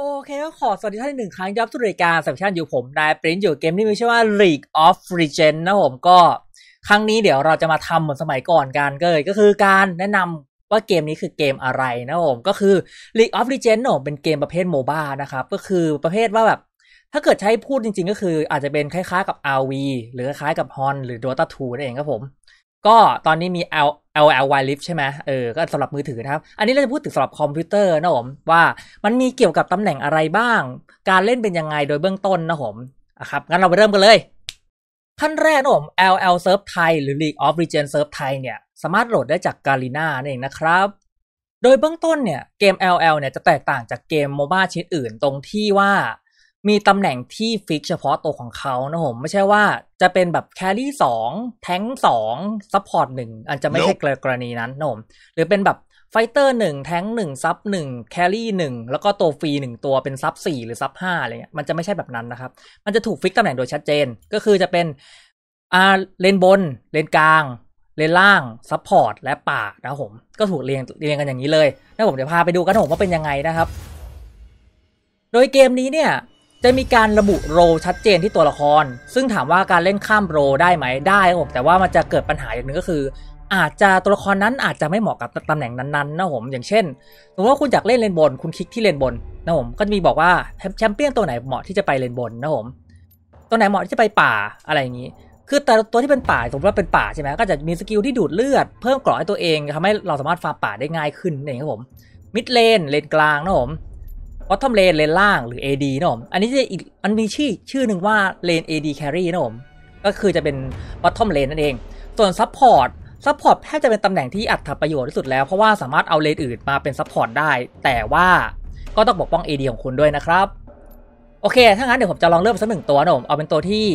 โอเคก็ขอสวัสดีท่านอีกหนึ่งครั้งครับทุกรายการสัมภาษณ์อยู่ผมนายปริ้นอยู่เกมที่มีชื่อว่า League of Legends นะผมก็ครั้งนี้เดี๋ยวเราจะมาทำเหมือนสมัยก่อนกันเลยก็คือการแนะนำว่าเกมนี้คือเกมอะไรนะผมก็คือ League of Legends นะผมเป็นเกมประเภท MOBA นะครับก็คือประเภทว่าแบบถ้าเกิดใช้พูดจริงๆก็คืออาจจะเป็นคล้ายๆกับ RV หรือคล้ายๆกับ Hon หรือ Dota 2นั่นเองครับผมก็ตอนนี้มี LOL Wild Rift ใช่ไหมก็สำหรับมือถือนะครับอันนี้เราจะพูดถึงสำหรับคอมพิวเตอร์นะผมว่ามันมีเกี่ยวกับตำแหน่งอะไรบ้างการเล่นเป็นยังไงโดยเบื้องต้นนะผมนะครับงั้นเราไปเริ่มกันเลยขั้นแรกนะผม LOL Serve ไทยหรือ League of Legends Serve ไทยเนี่ยสามารถโหลดได้จาก Garena นั่นเองนะครับโดยเบื้องต้นเนี่ยเกม LOL เนี่ยจะแตกต่างจากเกม MOBA ชนิดอื่นตรงที่ว่ามีตำแหน่งที่ฟิกเฉพาะตัวของเขานะผมไม่ใช่ว่าจะเป็นแบบแครี่2แทงค์2ซัพพอร์ต1อันจะไม่ใช่กรณีนั้นนะผมหรือเป็นแบบไฟเตอร์1แทงค์1ซับ1แครี่1แล้วก็ตัวฟรี1ตัวเป็นซับ4หรือซับ5อะไรเงี้ยมันจะไม่ใช่แบบนั้นนะครับมันจะถูกฟิกตำแหน่งโดยชัดเจนก็คือจะเป็นเลนบนเลนกลางเลนล่างซัพพอร์ตและป่านะผมก็ถูกเรียงกันอย่างนี้เลยนะผมเดี๋ยวพาไปดูกันผมว่าเป็นยังไงนะครับโดยเกมนี้เนี่ยจะมีการระบุโรชัดเจนที่ตัวละครซึ่งถามว่าการเล่นข้ามโรได้ไหมได้ครับผมแต่ว่ามันจะเกิดปัญหาอย่างนึงก็คืออาจจะตัวละครนั้นอาจจะไม่เหมาะกับตำแหน่งนั้นๆนะผมอย่างเช่นสมมติว่าคุณอยากเล่นเลนบนคุณคลิกที่เลนบนนะผมก็จะมีบอกว่าแชมเปี้ยนตัวไหนเหมาะที่จะไปเลนบนนะผมตัวไหนเหมาะที่จะไปป่าอะไรอย่างนี้คือแต่ตัวที่เป็นป่าสมมติว่าเป็นป่าใช่ไหมก็จะมีสกิลที่ดูดเลือดเพิ่มเกราะให้ตัวเองทำให้เราสามารถฟาร์มป่าได้ง่ายขึ้นเองครับผมมิดเลนเลนกลางนะผมว่าทำเลนล่างหรือ AD นะผมอันนี้จะอีกมันมีชื่อหนึ่งว่าเลน AD Carry นะผมก็คือจะเป็นว่าทำเลนนั่นเองส่วนซัพพอร์ตแทบจะเป็นตำแหน่งที่อัตประโยชน์ที่สุดแล้วเพราะว่าสามารถเอาเลนอื่นมาเป็นซัพพอร์ตได้แต่ว่าก็ต้องปกป้อง AD ของคุณด้วยนะครับโอเคถ้างั้นเดี๋ยวผมจะลองเลือกสักหนึ่งตัวนะผมเอาเป็นตัวที่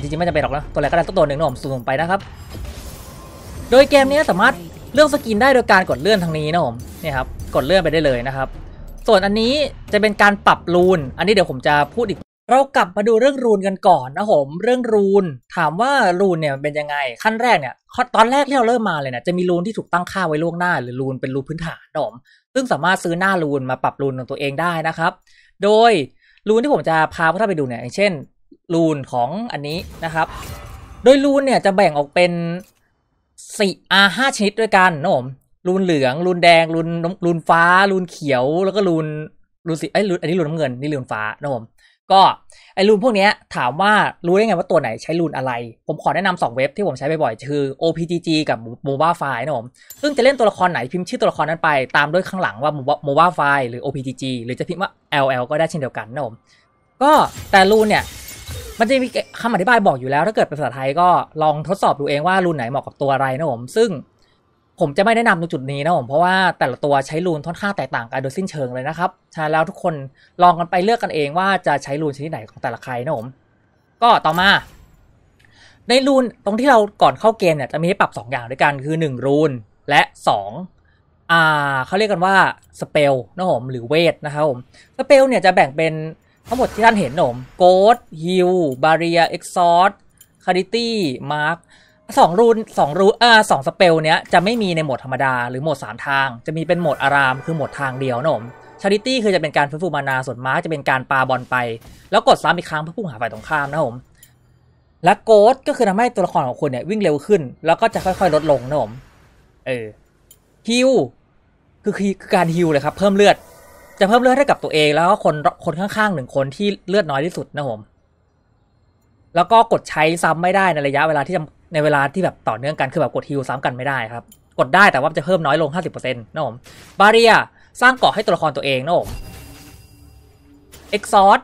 จริงๆไม่จำเป็นหรอกนะตัวอะไรก็ได้ตัวหนึ่งนะผมสุ่มไปนะครับโดยเกมนี้สามารถเลือกสกินได้โดยการกดเลื่อนทางนี้นะผมนี่ครับกดเลื่อนไปได้เลยนะครับส่วนอันนี้จะเป็นการปรับรูนอันนี้เดี๋ยวผมจะพูดอีกเรากลับมาดูเรื่องรูนกันก่อนนะผมเรื่องรูนถามว่ารูนเนี่ยเป็นยังไงขั้นแรกเนี่ยตอนแรกที่เราเริ่มมาเลยเนี่ยจะมีรูนที่ถูกตั้งค่าไว้ล่วงหน้าหรือรูนเป็นรูนพื้นฐานนะผมซึ่งสามารถซื้อหน้ารูนมาปรับรูนของตัวเองได้นะครับโดยรูนที่ผมจะพาพวกท่านไปดูเนี่ยอย่างเช่นรูนของอันนี้นะครับโดยรูนเนี่ยจะแบ่งออกเป็น4 5ชนิดด้วยกันนะผมรูนเหลืองรูนแดงรูนฟ้ารูนเขียวแล้วก็รูนสีอันนี้รูนน้ำเงินนี่รูนฟ้านะผมก็ไอรูนพวกนี้ถามว่ารู้ได้ไงว่าตัวไหนใช้รูนอะไรผมขอแนะนำ2เว็บที่ผมใช้บ่อยๆคือ OPGG กับ MOBA File นะผมซึ่งจะเล่นตัวละครไหนพิมพ์ชื่อตัวละครนั้นไปตามด้วยข้างหลังว่า MOBA File หรือ OPGG หรือจะพิมพ์ว่า LL ก็ได้เช่นเดียวกันนะผมก็แต่รูนเนี่ยมันจะมีคำอธิบายบอกอยู่แล้วถ้าเกิดเป็นภาษาไทยก็ลองทดสอบดูเองว่ารูนไหนเหมาะกับตัวอะไรนะผมซึ่งผมจะไม่แนะนำตรงจุดนี้นะผมเพราะว่าแต่ละตัวใช้รูนค่อนข้างแตกต่างกันโดยสิ้นเชิงเลยนะครับใช่แล้วทุกคนลองกันไปเลือกกันเองว่าจะใช้รูนชนิดไหนของแต่ละใครนะผมก็ต่อมาในรูนตรงที่เราก่อนเข้าเกมเนี่ยจะมีให้ปรับ2อย่างด้วยกันคือ1รูนและ2เขาเรียกกันว่าสเปลนะผมหรือเวทนะครับผมสเปลเนี่ยจะแบ่งเป็นทั้งหมดที่ท่านเห็นนะผมโกดฮิลบาเรียเอ็กซอร์คาริตี้มาร์คสองสเปลเนี้ยจะไม่มีในโหมดธรรมดาหรือโหมด3ทางจะมีเป็นโหมดอารามคือโหมดทางเดียวนะผมชาริตี้คือจะเป็นการฟื้นฟูมานาส่วนมาร์คจะเป็นการปาบอลไปแล้วกดซ้ำอีกครั้งเพื่อพุ่งหาฝ่ายตรงข้ามนะผมและโกดก็คือทำให้ตัวละครของคุณเนี่ยวิ่งเร็วขึ้นแล้วก็จะค่อยๆลดลงนะผมฮิลคือการฮิลเลยครับเพิ่มเลือดจะเพิ่มเลือดให้กับตัวเองแล้วก็คนข้างๆหนึ่งคนที่เลือดน้อยที่สุดนะผมแล้วก็กดใช้ซ้ำไม่ได้ในระยะเวลาที่แบบต่อเนื่องกันคือแบบกดฮิลซ้ำกันไม่ได้ครับกดได้แต่ว่าจะเพิ่มน้อยลง 50% นะผมบาเรียสร้างเกาะให้ตัวละครตัวเองนะผมเอ็กซอร์ด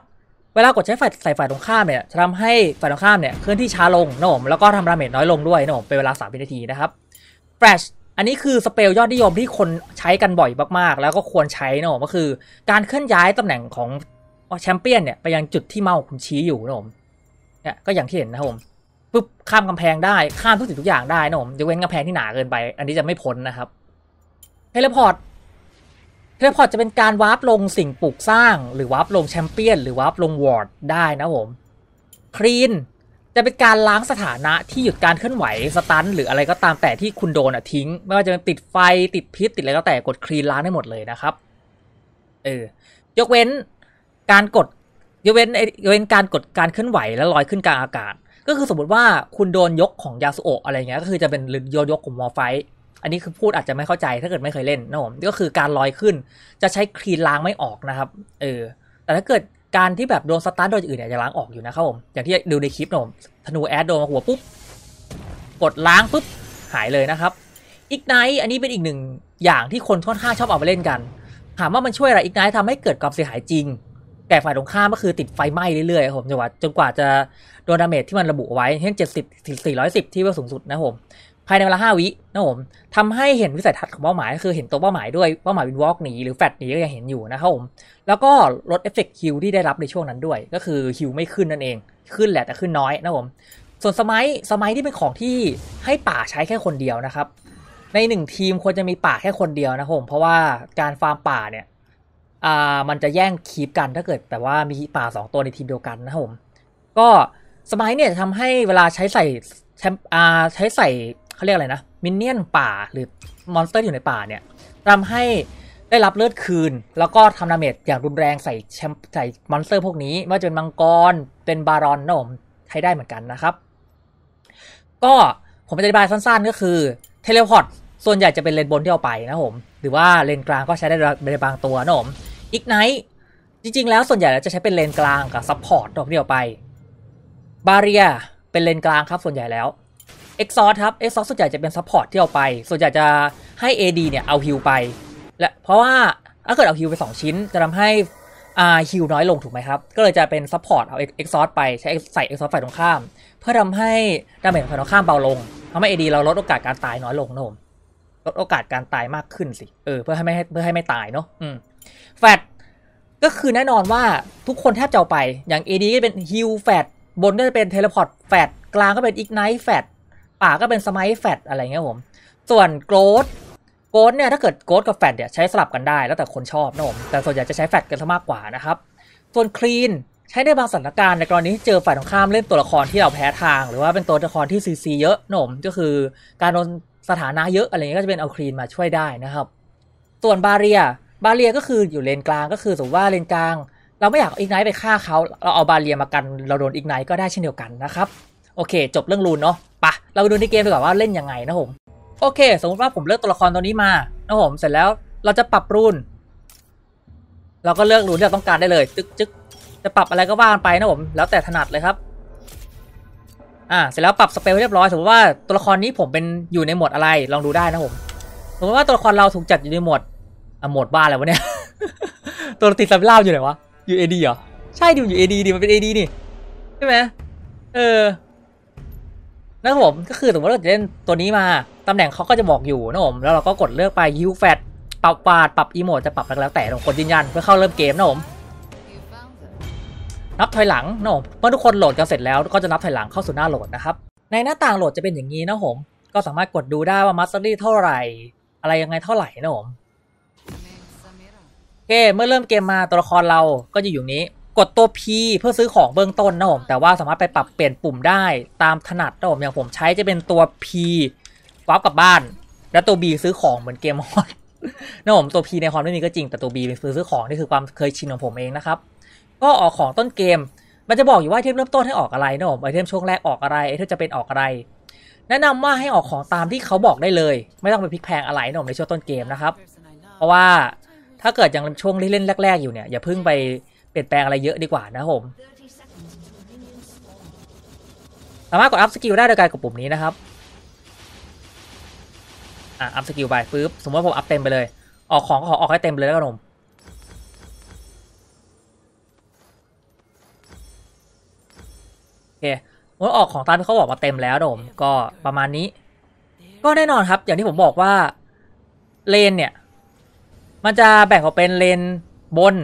เวลากดใช้ฝ่ายตรงข้ามเนี่ยจะทำให้ฝ่ายตรงข้ามเนี่ยเคลื่อนที่ช้าลงนะผมแล้วก็ทำดาเมจน้อยลงด้วยนะผมเป็นเวลา3 นาทีนะครับแฟลชอันนี้คือสเปลยอดนิยมที่คนใช้กันบ่อยมากๆแล้วก็ควรใช้นะผมก็คือการเคลื่อนย้ายตำแหน่งของแชมเปี้ยนเนี่ยไปยังจุดที่เมาส์คุณชี้อยู่นะผมเนี่ยก็อย่างที่เห็นนะผมข้ามกำแพงได้ข้ามทุกสิ่งทุกอย่างได้นะผมยกเว้นกำแพงที่หนาเกินไปอันนี้จะไม่พ้นนะครับเทเลพอร์ตจะเป็นการวาร์ปลงสิ่งปลูกสร้างหรือวาร์ปลงแชมเปี้ยนหรือวาร์ปลงวอร์ดได้นะผมคลีนจะเป็นการล้างสถานะที่หยุดการเคลื่อนไหวสตันหรืออะไรก็ตามแต่ที่คุณโดนทิ้งไม่ว่าจะเป็นติดไฟติดพิษติดอะไรก็แต่กดคลีนล้างได้หมดเลยนะครับ ยกเว้นการกดยกเว้นการกดการเคลื่อนไหวแล้วลอยขึ้นกลางอากาศก็คือสมมติว่าคุณโดนยกของยาสุโอะอะไรเงี้ยก็คือจะเป็นหรือโยนยกของมอไฟอันนี้คือพูดอาจจะไม่เข้าใจถ้าเกิดไม่เคยเล่นนะผมก็คือการลอยขึ้นจะใช้คลีนล้างไม่ออกนะครับแต่ถ้าเกิดการที่แบบโดนสตาร์ทโดนอื่นเนี่ยจะล้างออกอยู่นะครับผมอย่างที่ดูในคลิปนะผมธนูแอดโดนหัวปุ๊บกดล้างปุ๊บหายเลยนะครับอีกไนท์อันนี้เป็นอีกหนึ่งอย่างที่คนค่อนข้างชอบเอาไปเล่นกันถามว่ามันช่วยอะไรอีกไนท์ทำให้เกิดความเสียหายจริงแต่ฝ่ายตรงข้ามก็คือติดไฟไหม้เรื่อยๆผมจนกว่าจะโดนดาเมจที่มันระบุไว้เช่น70-410ที่เวลสูงสุดนะผมภายในเวลา5 วินะผมทำให้เห็นวิสัยทัศน์ของเป้าหมายคือเห็นตัวเป้าหมายด้วยเป้าหมายวินวอล์กหนีหรือแฟดหนีก็ยังเห็นอยู่นะครับผมแล้วก็ลดเอฟเฟกต์ฮิลที่ได้รับในช่วงนั้นด้วยก็คือฮิลไม่ขึ้นนั่นเองขึ้นแหละแต่ขึ้นน้อยนะผมส่วนสมัยที่เป็นของที่ให้ป่าใช้แค่คนเดียวนะครับใน1ทีมควรจะมีป่าแค่คนเดียวนะผมเพราะว่าการฟาร์มป่าเนี่ยมันจะแย่งคีบกันถ้าเกิดแต่ว่ามีป่า2ตัวในทีมเดียวกันนะผมก็สมัยเนี่ยทำให้เวลาใช้ใส่เขาเรียกอะไรนะมินเนี่ยนป่าหรือมอนสเตอร์อยู่ในป่าเนี่ยทำให้ได้รับเลือดคืนแล้วก็ทำดาเมจอย่างรุนแรงใส่มอนสเตอร์พวกนี้ไม่ว่าจะเป็นมังกรเป็นบารอนนะผมใช้ได้เหมือนกันนะครับก็ผมจะอธิบายสั้นๆก็คือเทเลพอร์ตส่วนใหญ่จะเป็นเลนบนที่เอาไปนะผมหรือว่าเลนกลางก็ใช้ได้ในบางตัวนะผมอีกไนท์จริงๆแล้วส่วนใหญ่จะใช้เป็นเลนกลางกับซัพพอร์ตตัวที่เอาไปบาเรียเป็นเลนกลางครับส่วนใหญ่แล้วเอ็กซอร์ครับเอ็กซอร์ส่วนใหญ่จะเป็นซัพพอร์ตที่เอาไปส่วนใหญ่จะให้ AD เนี่ยเอาฮิลไปและเพราะว่าถ้าเกิดเอาฮิลไป2ชิ้นจะทำให้ฮิลน้อยลงถูกไหมครับก็เลยจะเป็นซัพพอร์ตเอาเอ็กซอร์ไปใช้ใส่เอ็กซอร์ฝ่ายตรงข้ามเพื่อทำให้ดาเมจฝ่ายตรงข้ามเบาลงทำให้ AD เราลดโอกาสการตายน้อยลงนะผมลดโอกาสการตายมากขึ้นสิเพื่อให้ไม่ตายเนาะแฟดก็คือแน่นอนว่าทุกคนแทบจะเอาไปอย่าง AD ก็เป็นฮิลแฟดบนก็จะเป็นเทเลพอร์ตแฟดกลางก็เป็นอิกไนท์แฟดป่าก็เป็นสมัยแฟดอะไรเงี้ยผมส่วนโกรธเนี่ยถ้าเกิดโกรธกับแฟดเนี่ยใช้สลับกันได้แล้วแต่คนชอบนะผมแต่ส่วนใหญ่จะใช้แฟดกันซะมากกว่านะครับส่วนคลีนใช้ได้บางสถานการณ์ในกรณีที่เจอฝ่ายตรงข้ามเล่นตัวละครที่เราแพ้ทางหรือว่าเป็นตัวละครที่CCเยอะนะผมก็คือการโดนสถานะเยอะอะไรเงี้ยก็จะเป็นเอาคลีนมาช่วยได้นะครับส่วนบาเรียก็คืออยู่เลนกลางก็คือสมมติว่าเลนกลางเราไม่อยากอิกไนท์ไปฆ่าเขาเราเอาบาเรียมากันเราโดนอิกไนท์ก็ได้เช่นเดียวกันนะครับโอเคจบเรื่องรูนเนาะปะเราไปดูในเกมดีกว่าว่าเล่นยังไงนะผมโอเคสมมติว่าผมเลือกตัวละครตัวนี้มานะผมเสร็จแล้วเราจะปรับรูนเราก็เลือกรูนที่เราต้องการได้เลยจึ๊กจะปรับอะไรก็ว่ากันไปนะผมแล้วแต่ถนัดเลยครับเสร็จแล้วปรับสเปลเรียบร้อยสมมติว่าตัวละครนี้ผมเป็นอยู่ในหมวดอะไรลองดูได้นะผมสมมติว่าตัวละครเราถูกจัดอยู่ในหมวดหมวดบ้าอะไรวะเนี่ย ตัวติดสับเล่าอยู่ไหนวะอยู่ AD เหรอใช่ดิอยู่ AD ดิมันเป็น AD นี่ใช่ไหมนะครับผมก็คือสมมติว่าเราจะเล่นตัวนี้มาตำแหน่งเขาก็จะบอกอยู่นะผมแล้วเราก็กดเลือกไปฮิวแฟตปรับปาดปรับอีโมดจะปรับแล้วแต่กดยืนยันเพื่อเข้าเริ่มเกมนะผมนับถอยหลังนะผมเมื่อทุกคนโหลดกันเสร็จแล้วก็จะนับถอยหลังเข้าสู่หน้าโหลดนะครับในหน้าต่างโหลดจะเป็นอย่างนี้นะผมก็สามารถกดดูได้ว่ามัสเตอรี่เท่าไหร่อะไรยังไงเท่าไหร่นะผมโอเคเมื่อเริ่มเกมมาตัวละครเราก็จะอยู่นี้กดตัว P เพื่อซื้อของเบื้องต้นนะผมแต่ว่าสามารถไปปรับเปลี่ยนปุ่มได้ตามถนัดนะผมอย่างผมใช้จะเป็นตัว P วาร์ปกลับบ้านและตัว B ซื้อของเหมือนเกมมอนนะผมตัว P ในความไม่มีก็จริงแต่ตัว B เป็นซื้อของนี่คือความเคยชินของผมเองนะครับก็ออกของต้นเกมมันจะบอกอยู่ว่าไอเทมเริ่มต้นให้ออกอะไรนะผมไอเทมช่วงแรกออกอะไรไอเทมจะเป็นออกอะไรแนะนำว่าให้ออกของตามที่เขาบอกได้เลยไม่ต้องไปพลิกแพงอะไรนะผมในช่วงต้นเกมนะครับเพราะว่าถ้าเกิดยังช่วงที่เล่นแรกๆอยู่เนี่ยอย่าเพิ่งไปเปลี่ยนแปลงอะไรเยอะดีกว่านะผมสามารถกดอัพสกิลได้โดยการกดปุ่มนี้นะครับอัพสกิลไปปึ๊บสมมติว่าผมอัพเต็มไปเลยออกของก็ขอออกให้เต็มเลยแล้วกันผมโอเคว่าออกของตามที่เขาบอกมาเต็มแล้วนะผมก็ประมาณนี้ก็แน่นอนครับอย่างที่ผมบอกว่าเลนเนี่ยมันจะแบ่งออกเป็นเลนบน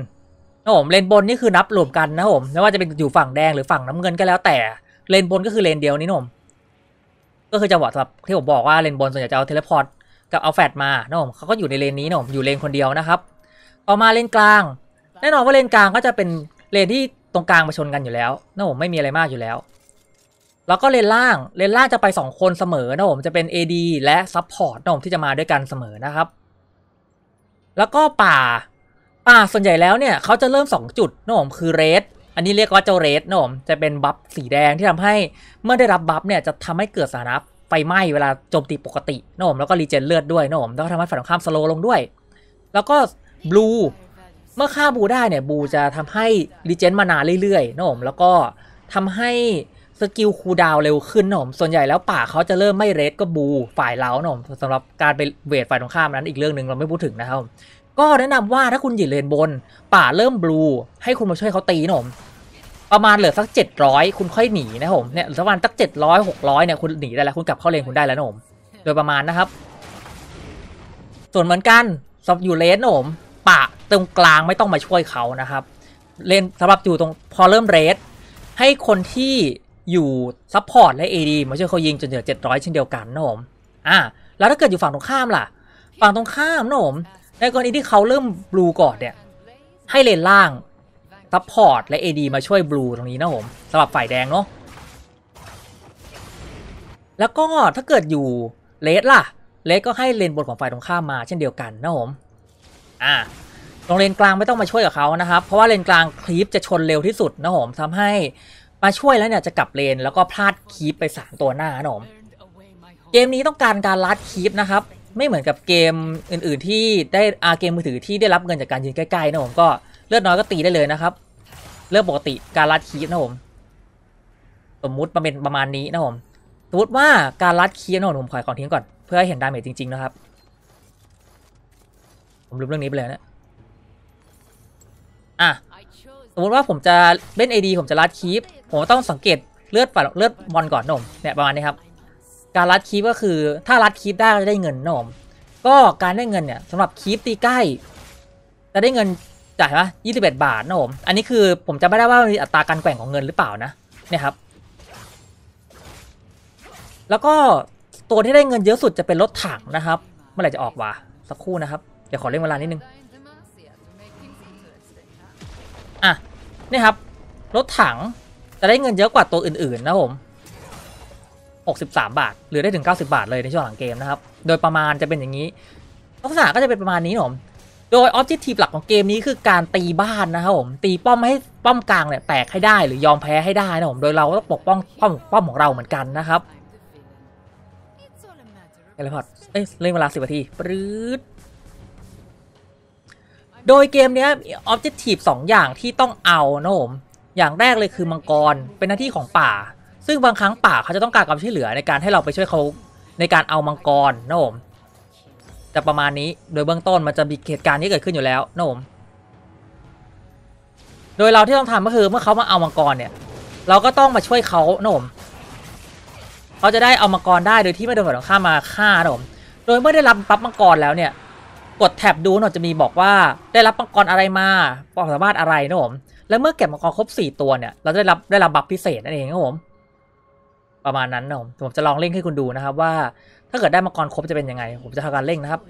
นะผมเลนบนนี่คือนับรวมกันนะผมไม่ว่าจะเป็นอยู่ฝั่งแดงหรือฝั่งน้ำเงินก็แล้วแต่เลนบนก็คือเลนเดียวนี่นะผมก็คือจังหวะสำหรับที่ผมบอกว่าเลนบนส่วนใหญ่จะเอาเทเลพอร์ตกับเอาแฟดมานะผมเขาก็อยู่ในเลนนี้นะผมอยู่เลนคนเดียวนะครับต่อมาเลนกลางแน่นอนว่าเลนกลางก็จะเป็นเลนที่ตรงกลางมาชนกันอยู่แล้วนะผมไม่มีอะไรมากอยู่แล้วแล้วก็เลนล่างจะไป2คนเสมอนะผมจะเป็น AD และซัพพอร์ตนะผมที่จะมาด้วยกันเสมอนะครับแล้วก็ป่า ส่วนใหญ่แล้วเนี่ยเขาจะเริ่ม2จุดนะผมคือเรดอันนี้เรียกว่าเจ้าเรดนะผมจะเป็นบัฟสีแดงที่ทำให้เมื่อได้รับบัฟเนี่ยจะทำให้เกิดสถานะไฟไหม้เวลาโจมตีปกตินะผมแล้วก็รีเจนเลือดด้วยนะผมแล้วก็ทำให้ฝ่ายตรงข้ามสโลว์ลงด้วยแล้วก็บลูเมื่อฆ่าบูได้เนี่ยบูจะทำให้รีเจนมานาเรื่อยๆนะผมแล้วก็ทำให้สกิลคูลดาวน์เร็วขึ้นนะผมส่วนใหญ่แล้วป่าเขาจะเริ่มไม่เรดก็บูฝ่ายเรานะผมสำหรับการไปเวทฝ่ายตรงข้ามนั้นอีกเรื่องหนึ่งเราไม่พูดถึงนะครับก็แนะนำว่าถ้าคุณหยิบเลนบนป่าเริ่มบลูให้คุณมาช่วยเขาตีนะผมประมาณเหลือสัก700คุณค่อยหนีนะผมเนี่ยสักวันสัก700 600เนี่ยคุณหนีได้แล้วคุณกลับเข้าเลนคุณได้แล้วนะผมโดยประมาณนะครับส่วนเหมือนกันสำหรับอยู่เลนนะผมป่าตรงกลางไม่ต้องมาช่วยเขานะครับเลนสำหรับอยู่ตรงพอเริ่มเรดให้คนที่อยู่ซัพพอร์ตและ AD มาช่วยเขายิงจนเหลือ700เช่นเดียวกันนะผมแล้วถ้าเกิดอยู่ฝั่งตรงข้ามล่ะฝั่งตรงข้ามนะผมในกรณีที่เขาเริ่มบลูก่อนเนี่ยให้เลนล่างซัพพอร์ตและ AD มาช่วยบลูตรงนี้นะผมสำหรับฝ่ายแดงเนาะแล้วก็ถ้าเกิดอยู่เลดล่ะเลดก็ให้เลนบนของฝ่ายตรงข้ามมาเช่นเดียวกันนะผมตรงเลนกลางไม่ต้องมาช่วยกับเขานะครับเพราะว่าเลนกลางคลิปจะชนเร็วที่สุดนะผมทำให้มาช่วยแล้วเนี่ยจะกลับเลนแล้วก็พลาดคีปไป3ตัวหน้านะผมเกมนี้ต้องการการลัดคีปนะครับไม่เหมือนกับเกมอื่นๆที่ได้เกมมือถือที่ได้รับเงินจากการยืนใกล้ๆนะผมก็เลือดน้อยก็ตีได้เลยนะครับเลือดปกติการลัดคีปนะผมสมมุติเป็นประมาณนี้นะผมสมมติว่าการลัดคีปนะผมขอของทิ้งก่อนเพื่อให้เห็นดาเมจจริงๆนะครับผมลืมเรื่องนี้ไปเลยนะสมมติว่าผมจะเล่น AD ผมจะลัดคีปผมต้องสังเกตเลือดบอลก่อนนะผมเนี่ยประมาณนี้ครับการลัดคีปก็คือถ้าลัดคีปได้ก็จะได้เงินนะผมก็การได้เงินเนี่ยสำหรับคีปตีใกล้จะได้เงินจ่ายไหม21 บาทนะผมอันนี้คือผมจะไม่ได้ว่ามีอัตราการแกว่งของเงินหรือเปล่านะเนี่ยครับแล้วก็ตัวที่ได้เงินเยอะสุดจะเป็นรถถังนะครับเมื่อไหร่จะออกวะสักครู่นะครับเดี๋ยวขอเล่นเวลานิดนึงนี่ครับรถถังจะได้เงินเยอะกว่าตัวอื่นๆนะผม63 บาทหรือได้ถึง90 บาทเลยในช่วงหลังเกมนะครับโดยประมาณจะเป็นอย่างนี้ลักษณะก็จะเป็นประมาณนี้นะผมโดยออบเจกตีฟหลักของเกมนี้คือการตีบ้านนะครับผมตีป้อมให้ป้อมกลางเนี่ยแตกให้ได้หรือยอมแพ้ให้ได้นะผมโดยเราต้องปกป้องป้อมของเราเหมือนกันนะครับอะไรพอดเล่นเวลา10 นาทีปื๊ดโดยเกมนี้ออบเจกตีฟ2อย่างที่ต้องเอานะผมอย่างแรกเลยคือมังกรเป็นหน้าที่ของป่าซึ่งบางครั้งป่าเขาจะต้องการความช่วยเหลือในการให้เราไปช่วยเขาในการเอามังกรนะผมแต่ประมาณนี้โดยเบื้องต้นมันจะมีเหตุการณ์ที่เกิดขึ้นอยู่แล้วนะผมโดยเราที่ต้องทำก็คือเมื่อเขามาเอามังกรเนี่ยเราก็ต้องมาช่วยเขานะผมเขาจะได้เอามังกรได้โดยที่ไม่โดนฝ่ายตรงข้ามมาฆ่านะผมโดยเมื่อได้รับปั๊บมังกรแล้วเนี่ยกดแท็บดูนะจะมีบอกว่าได้รับมังกรอะไรมาความสามารถอะไรนะผมและเมื่อเก็บมังกรครบ4ตัวเนี่ยเราจะได้รับบัฟพิเศษนั่นเองนะผมประมาณนั้นนะผมจะลองเล่นให้คุณดูนะครับว่าถ้าเกิดได้มังกรครบจะเป็นยังไงผมจะทำการเล่นนะครับ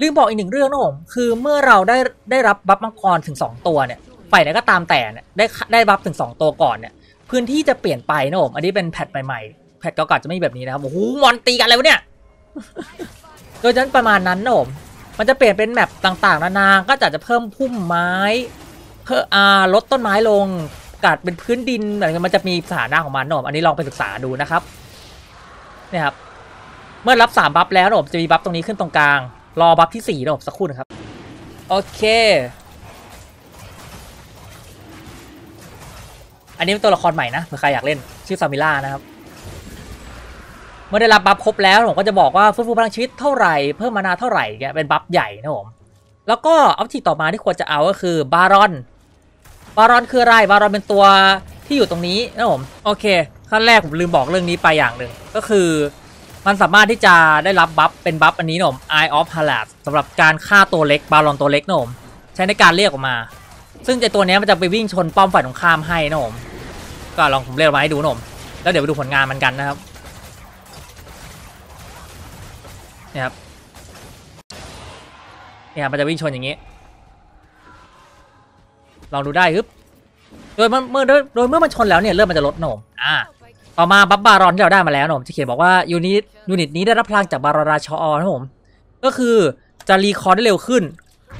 ลืมบอกอีกหนึ่งเรื่องนะผมคือเมื่อเราได้รับบัฟมังกรถึง2ตัวเนี่ยฝ่ายไหนก็ตามแต่เนี่ยได้บัฟถึง2ตัวก่อนเนี่ยพื้นที่จะเปลี่ยนไปนะผมอันนี้เป็นแพทใหม่ๆแพทเก่าๆจะไม่มีแบบนี้นะครับโอ้โหมอนตีกันอะไรวะเนี่ย โดยฉะนั้นประมาณนั้นนะผมมันจะเปลี่ยนเป็นแมปต่างๆนานาก็จะเพิ่มพุ่มไม้เพิ่มลดต้นไม้ลงกาดเป็นพื้นดินอะไรมันจะมีสถานะของมันนะผมอันนี้ลองไปศึกษาดูนะครับเนี่ยครับเมื่อรับ3บัฟแล้วนะผมจะมีบัฟตรงนี้ขึ้นตรงกลางรอบัฟที่4นะผมสักครู่นะครับโอเคอันนี้เป็นตัวละครใหม่นะเผื่อใครอยากเล่นชื่อซามิล่านะครับเมื่อได้รับบัฟครบแล้วผมก็จะบอกว่าฟื้นฟูพลังชีวิตเท่าไหร่เพิ่มมานาเท่าไหร่เงี้ยเป็นบัฟใหญ่นะผมแล้วก็เอาที่ต่อมาที่ควรจะเอาก็คือบารอนคืออะไรบารอนเป็นตัวที่อยู่ตรงนี้นะผมโอเคขั้นแรกผมลืมบอกเรื่องนี้ไปอย่างหนึ่งก็คือมันสามารถที่จะได้รับบัฟเป็นบัฟอันนี้นะผม Eye of Halas สำหรับการฆ่าตัวเล็กบารอนตัวเล็กนะผมใช้ในการเรียกออกมาซึ่งไอตัวนี้มันจะไปวิ่งชนป้อมฝ่ายตรงข้ามให้นะผมก็ลองผมเรียกมาให้ดูนะผมแล้วเดี๋ยวไปดูผลงานมันกันนะครับเนี่ยครับเนี่ยมันจะวิ่งชนอย่างนี้ลองดูได้ครับโดยเมื่อมันชนแล้วเนี่ยเริ่มมันจะลดนมต่อมาบัฟบารอนที่เราได้มาแล้วนมจะเขียนบอกว่ายูนิตนี้ได้รับพลังจากบารอนราชอนะผมก็คือจะรีคอร์ได้เร็วขึ้น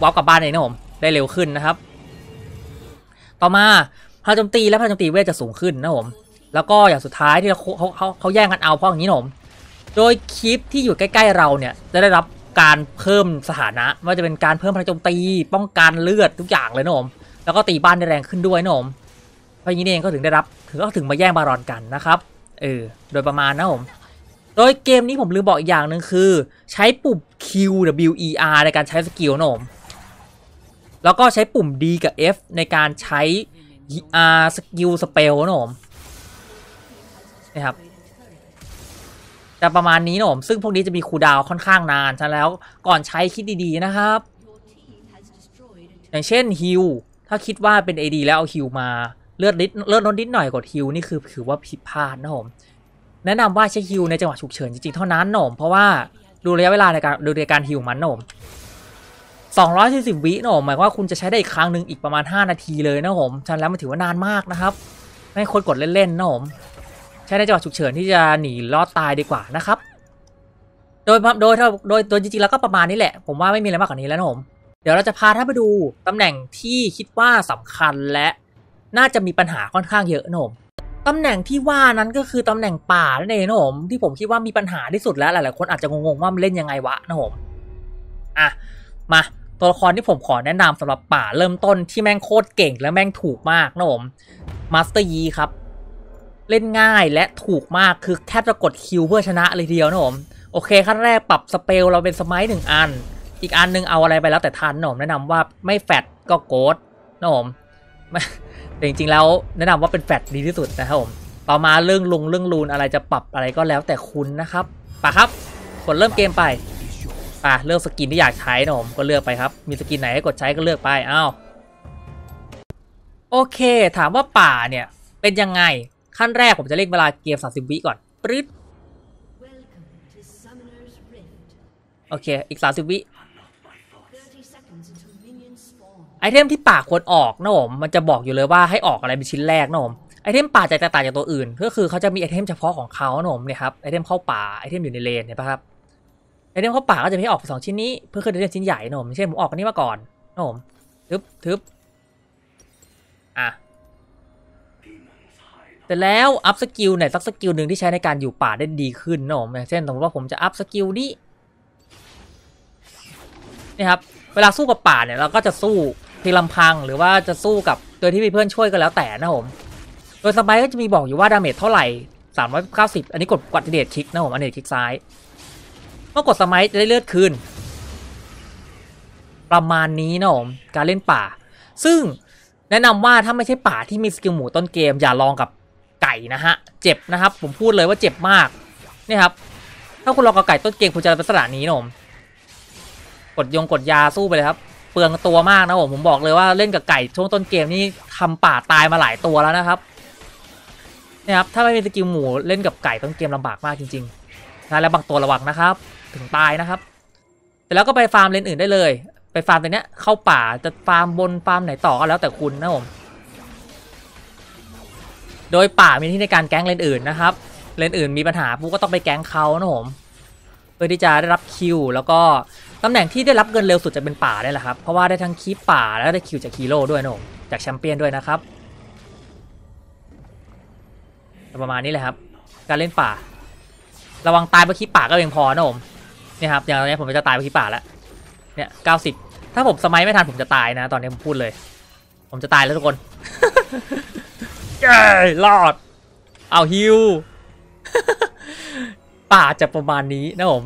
วับกลับบ้านเองนะผมได้เร็วขึ้นนะครับต่อมาพลังโจมตีและพลังโจมตีเวทจะสูงขึ้นนะผมแล้วก็อย่างสุดท้ายที่เขาแย่งกันเอาเพราะอย่างนี้นะผมโดยคลิปที่อยู่ใกล้ๆเราเนี่ยจะได้รับการเพิ่มสถานะว่าจะเป็นการเพิ่มพลังโจมตีป้องกันเลือดทุกอย่างเลยนะผมแล้วก็ตีบ้านได้แรงขึ้นด้วยนะผมเพราะอย่างนี้เองก็ถึงได้รับถึงมาแย่งบารอนกันนะครับโดยประมาณนะผมโดยเกมนี้ผมลืมบอกอีกอย่างหนึ่งคือใช้ปุ่ม Q W E R ในการใช้สกิลนะผมแล้วก็ใช้ปุ่ม D กับ F ในการใช้ สกิลสเปลนะผมนะครับจะประมาณนี้นะผมซึ่งพวกนี้จะมีคูลดาวน์ค่อนข้างนานฉะนั้นแล้วก่อนใช้คิดดีๆนะครับอย่างเช่นฮิลถ้าคิดว่าเป็น AD แล้วเอาฮิลมาเลือดนิดหน่อยกดฮิลนี่คือถือว่าผิดพลาดนะผมแนะนำว่าใช้ฮิลในจังหวะฉุกเฉินจริงๆเท่านั้นนะผมเพราะว่าดูระยะเวลาในการดูระยะการฮิลมันนะผม240 วินะผมหมายว่าคุณจะใช้ได้อีกครั้งหนึ่งอีกประมาณ5 นาทีเลยนะผมฉะนั้นแล้วมันถือว่านานมากนะครับไม่ควรกดเล่นๆนะผมใช้ในจังหวะฉุกเฉินที่จะหนีรอดตายดีกว่านะครับโดยจริงๆแล้วก็ประมาณนี้แหละผมว่าไม่มีอะไรมากกว่านี้แล้วนะผมเดี๋ยวเราจะพาท่านไปดูตำแหน่งที่คิดว่าสำคัญและน่าจะมีปัญหาค่อนข้างเยอะนะผมตำแหน่งที่ว่านั้นก็คือตำแหน่งป่านั่นเองนะผมที่ผมคิดว่ามีปัญหาที่สุดแล้วหลายๆคนอาจจะงงๆว่ามันเล่นยังไงวะนะผมอ่ะมาตัวละครที่ผมขอแนะนำสำหรับป่าเริ่มต้นที่แม่งโคตรเก่งและแม่งถูกมากนะผมมาสเตอร์ยีครับเล่นง่ายและถูกมากคือแทบจะกดคิวเพื่อชนะเลยเดียวนะผมโอเคขั้นแรกปรับสเปลเราเป็นสไมท์1 อันอีกอันนึงเอาอะไรไปแล้วแต่ทันนะผมแนะนำว่าไม่แฟตก็โกดนะผมแต่จริงๆแล้วแนะนำว่าเป็นแฟตดีที่สุดนะครับผมต่อมาเรื่องลูนอะไรจะปรับอะไรก็แล้วแต่คุณนะครับป่ะครับกดเริ่มเกมไปป่ะเลือกสกินที่อยากใช้นะผมก็เลือกไปครับมีสกินไหนให้กดใช้ก็เลือกไปอ้าวโอเคถามว่าป่าเนี่ยเป็นยังไงขั้นแรกผมจะเล่นเวลาเกม30 วิก่อนปรึ๊ดโอเคอีก30 วิไอเทมที่ป่าควรออกนะผมมันจะบอกอยู่เลยว่าให้ออกอะไรเป็นชิ้นแรกนะผมไอเทมป่าจะแตกต่างจากตัวอื่นก็คือเขาจะมีไอเทมเฉพาะของเขานะผมเนี่ยครับไอเทมเข้าป่าไอเทมอยู่ในเลนเห็นปะครับไอเทมเข้าป่าก็จะให้ออก2 ชิ้นนี้เพื่อขึ้นไอเทมชิ้นใหญ่นะผมเช่นผมออกอันนี้มาก่อนนะผมทึบอ่ะแต่แล้วอัพสกิลเนี่ยสักสกิลหนึ่งที่ใช้ในการอยู่ป่าได้ดีขึ้นนะผมเช่นสมมติว่าผมจะอัพสกิลนี้นะครับเวลาสู้กับป่าเนี่ยเราก็จะสู้เพียงลำพังหรือว่าจะสู้กับโดยที่มีเพื่อนช่วยก็แล้วแต่นะผมโดยสบายก็จะมีบอกอยู่ว่าดาเมจเท่าไหร่390อันนี้กดเดชคลิกนะผมอันเดชคลิกซ้ายเมื่อกดสมัยจะได้เลือดคืนประมาณนี้นะผมการเล่นป่าซึ่งแนะนำว่าถ้าไม่ใช่ป่าที่มีสกิลหมูต้นเกมอย่าลองกับไก่นะฮะเจ็บนะครับผมพูดเลยว่าเจ็บมากนี่ครับถ้าคุณลองกับไก่ต้นเกมคุณจะเป็นสถานีนะผมกดยาสู้ไปเลยครับเปลืองตัวมากนะผมบอกเลยว่าเล่นกับไก่ช่วงต้นเกมนี่ทำป่าตายมาหลายตัวแล้วนะครับนี่ครับถ้าไม่มีสกิลหมูเล่นกับไก่ต้นเกมลำบากมากจริงๆนะแล้วบางตัวระวังนะครับถึงตายนะครับแต่แล้วก็ไปฟาร์มเลนอื่นได้เลยไปฟาร์มตัวเนี้ยเข้าป่าจะฟาร์มบนฟาร์มไหนต่อก็แล้วแต่คุณนะผมโดยป่ามีที่ในการแก๊งเลนอื่นนะครับเลนอื่นมีปัญหาปุ๊บก็ต้องไปแก๊งเขานะผมเพื่อที่จะได้รับคิวแล้วก็ตำแหน่งที่ได้รับเงินเร็วสุดจะเป็นป่าได้แหละครับเพราะว่าได้ทั้งคีปป่าแล้วได้คิวจากฮีโร่ด้วยนะผมจากแชมเปี้ยนด้วยนะครับประมาณนี้แหละครับการเล่นป่าระวังตายไปคีปป่าก็เพียงพอนะผมนี่ครับอย่างตอนนี้ผมจะตายไปคีปป่าแล้วเนี่ย90ถ้าผมสมัยไม่ทันผมจะตายนะตอนนี้ผมพูดเลยผมจะตายแล้วทุกคนเย้รอดเอาฮิวป่าจะประมาณนี้นะผม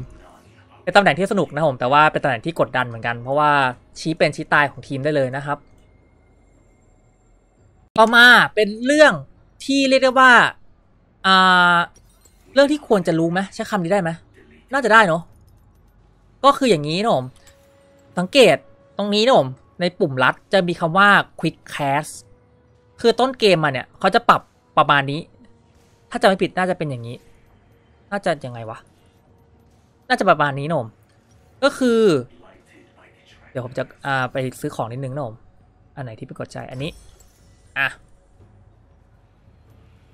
เป็นตำแหน่งที่สนุกนะผมแต่ว่าเป็นตำแหน่งที่กดดันเหมือนกันเพราะว่าชี้เป็นชี้ตายของทีมได้เลยนะครับต่อมาเป็นเรื่องที่เรียกได้ว่าเรื่องที่ควรจะรู้ไหมใช้คำนี้ได้ไหมน่าจะได้เนาะก็คืออย่างนี้นะผมสังเกตตรงนี้นะผมในปุ่มลัดจะมีคำว่า quick cast คือต้นเกมมาเนี่ยเขาจะปรับประมาณนี้ถ้าจะไม่ผิดน่าจะเป็นอย่างนี้น่าจะยังไงวะน่าจะประมาณนี้นะผมก็คือเดี๋ยวผมจะไปซื้อของนิดนึงนะผมอันไหนที่เป็นกดใจอันนี้อ่ะ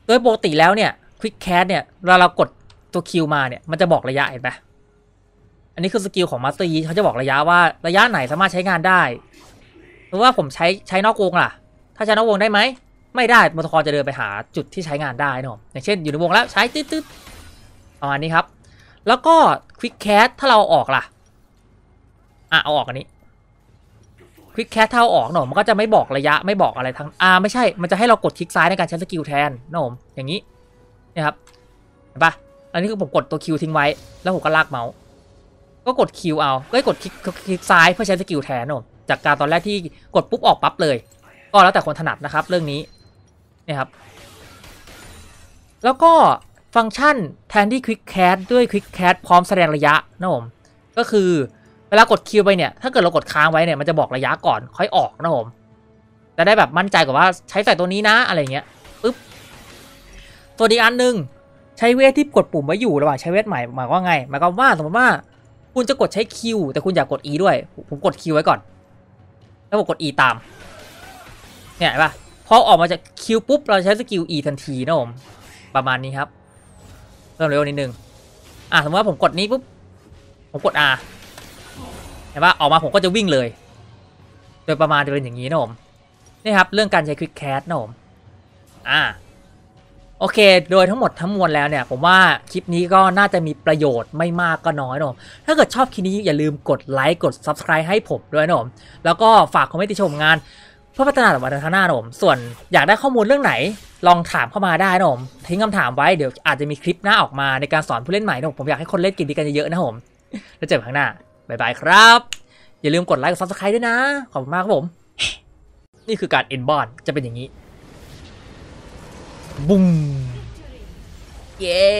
โดยปกติแล้วเนี่ย quick cast เนี่ยเวลาเรากดตัวคิวมาเนี่ยมันจะบอกระยะเห็นปะ อันนี้คือสกิลของมาสเตอร์ยีเขาจะบอกระยะว่าระยะไหนสามารถใช้งานได้หรือว่าผมใช้นอกวงล่ะถ้าใช้นอกวงได้ไหมไม่ได้มอตคอจะเดินไปหาจุดที่ใช้งานได้นะครับอย่างเช่นอยู่ในวงแล้วใช้ตืดๆประมาณนี้ครับแล้วก็ควิกแคสถ้าเราออกล่ะเอาออกอันนี้ควิกแคสถ้าออกหน่อยมันก็จะไม่บอกระยะไม่บอกอะไรทั้งไม่ใช่มันจะให้เรากดคลิกซ้ายในการใช้สกิลแทนนะผมอย่างนี้นะครับเห็นปะอันนี้คือผมกดตัวคิวทิ้งไว้แล้วผมก็ลากเมาส์ก็กดคิวเอาก็กดคลิกซ้ายเพื่อใช้สกิลแทนนะจากการตอนแรกที่กดปุ๊บออกปั๊บเลยก็แล้วแต่คนถนัดนะครับเรื่องนี้นะครับแล้วก็ฟังก์ชันแทนที่ควิกแคสด้วยควิกแคสพร้อมแสดงระยะนะผมก็คือเวลากดคิวไปเนี่ยถ้าเกิดเรากดค้างไว้เนี่ยมันจะบอกระยะก่อนค่อยออกนะผมจะได้แบบมั่นใจกว่าว่าใช้ใส่ตัวนี้นะอะไรเงี้ยปึ๊บตัวอีกอันนึงใช้เวทที่กดปุ่มไว้อยู่ระหว่างใช้เวทใหม่หมายว่าไงหมายความว่าสมมติว่าคุณจะกดใช้คิวแต่คุณอยากกด E ด้วยผมกดคิวไว้ก่อนแล้วผมกด E ตามเนี่ยเห็นปะพอออกมาจากคิวปุ๊บเราใช้สกิล E ทันทีนะผมประมาณนี้ครับเริ่มเร็วนิดนึงสมมติว่าผมกดนี้ปุ๊บผมกด R เห็นปะออกมาผมก็จะวิ่งเลยโดยประมาณจะเป็นอย่างนี้นะผมนี่ครับเรื่องการใช้ควิกแคสนะผมโอเคโดยทั้งหมดทั้งมวลแล้วเนี่ยผมว่าคลิปนี้ก็น่าจะมีประโยชน์ไม่มากก็น้อยนะผมถ้าเกิดชอบคลิปนี้อย่าลืมกดไลค์กด Subscribe ให้ผมด้วยนะผมแล้วก็ฝากคอมเมนต์ติชมงานเพื่อพัฒนาต่อไปข้างหน้านะผมส่วนอยากได้ข้อมูลเรื่องไหนลองถามเข้ามาได้นะผมทิ้งคำถามไว้เดี๋ยวอาจจะมีคลิปหน้าออกมาในการสอนผู้เล่นใหม่นะผมอยากให้คนเล่นเกมนี้กันเยอะๆนะผมแล้วเจอกันข้างหน้าบ๊ายบายครับอย่าลืมกดไลค์กด Subscribe ด้วยนะขอบคุณมากครับผมนี่คือการเอ็นบอลจะเป็นอย่างนี้บุ้มเย้